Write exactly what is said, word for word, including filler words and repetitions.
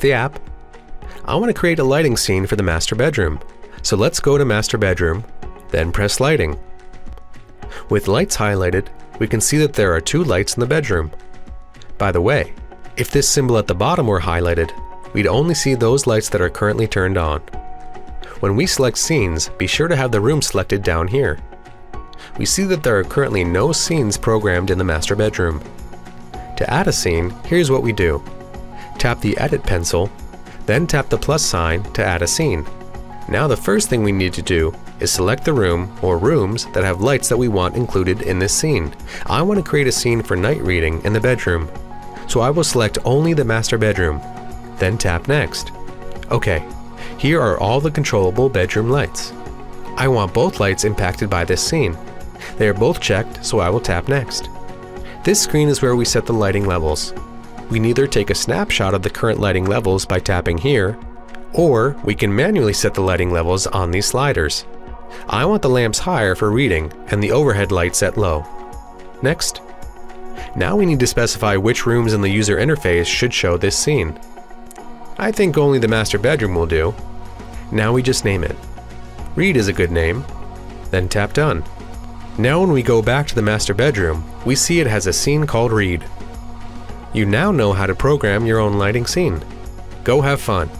the app. I want to create a lighting scene for the master bedroom. So let's go to master bedroom, then press lighting. With lights highlighted, we can see that there are two lights in the bedroom. By the way, if this symbol at the bottom were highlighted, we'd only see those lights that are currently turned on. When we select scenes, be sure to have the room selected down here. We see that there are currently no scenes programmed in the master bedroom. To add a scene, here's what we do. Tap the edit pencil, then tap the plus sign to add a scene. Now the first thing we need to do is select the room or rooms that have lights that we want included in this scene. I want to create a scene for night reading in the bedroom, so I will select only the master bedroom, then tap next. Okay, here are all the controllable bedroom lights. I want both lights impacted by this scene. They are both checked, so I will tap next. This screen is where we set the lighting levels. We can either take a snapshot of the current lighting levels by tapping here, or we can manually set the lighting levels on these sliders. I want the lamps higher for reading and the overhead light set low. Next. Now we need to specify which rooms in the user interface should show this scene. I think only the master bedroom will do. Now we just name it. Read is a good name. Then tap done. Now when we go back to the master bedroom, we see it has a scene called Read. You now know how to program your own lighting scene. Go have fun.